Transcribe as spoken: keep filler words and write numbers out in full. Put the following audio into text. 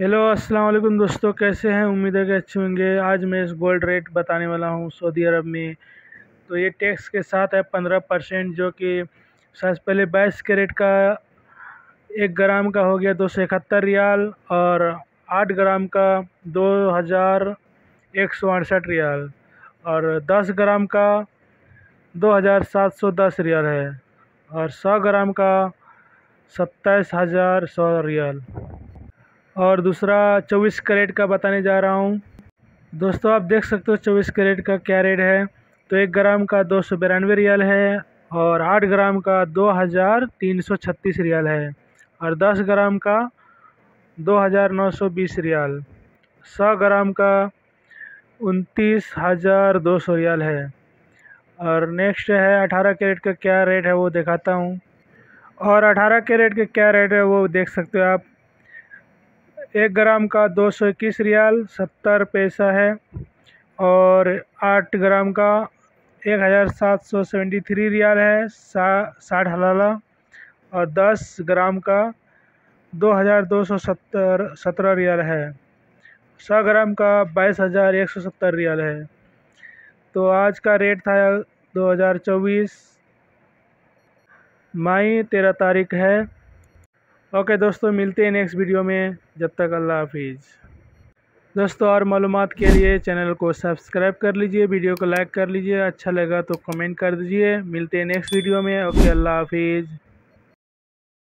Hello अस्सलाम वालेकुम दोस्तों, कैसे हैं? उम्मीद है कि अच्छे होंगे। आज मैं इस गोल्ड रेट बताने वाला हूं सऊदी अरब में। तो ये टैक्स के साथ है पंद्रह परसेंट, जो कि सबसे पहले बाईस कैरेट का एक ग्राम का हो गया दो सौ इकहत्तर रियाल और आठ ग्राम का दो हज़ार एक सौ अड़सठ रियाल और दस ग्राम का दो हज़ार सात सौ दस रियाल है और सौ ग्राम का सत्ताईस हज़ार सौ रियाल। और दूसरा चौबीस कैरेट का बताने जा रहा हूँ। दोस्तों आप देख सकते हो चौबीस कैरेट का क्या रेट है। तो एक ग्राम का दो सौ बिरानवे रियाल है और आठ ग्राम का दो हज़ार तीन सौ छत्तीस रियाल है और दस ग्राम का दो हज़ार नौ सौ बीस रियाल, सौ ग्राम का उनतीस हज़ार दो सौ रियाल है। और नेक्स्ट है अठारह कैरेट का क्या रेट है वो दिखाता हूँ। और अठारह कैरेट का क्या रेट है वो देख सकते हो आप। एक ग्राम का दो सौ इक्कीस रियाल सत्तर पैसा है और आठ ग्राम का एक हज़ार सात सौ सेवेंटी थ्री रियाल है साठ हलाला और दस ग्राम का दो हज़ार दो सौ सत्तर सत्रह रियाल है, सौ ग्राम का बाईस हज़ार एक सौ सत्तर रियाल है। तो आज का रेट था दो हज़ार चौबीस, मई तेरह तारीख है। ओके दोस्तों, मिलते हैं नेक्स्ट वीडियो में। जब तक अल्लाह हाफिज़। दोस्तों और मालूमात के लिए चैनल को सब्सक्राइब कर लीजिए, वीडियो को लाइक कर लीजिए, अच्छा लगा तो कमेंट कर दीजिए। मिलते हैं नेक्स्ट वीडियो में। ओके, अल्लाह हाफिज़।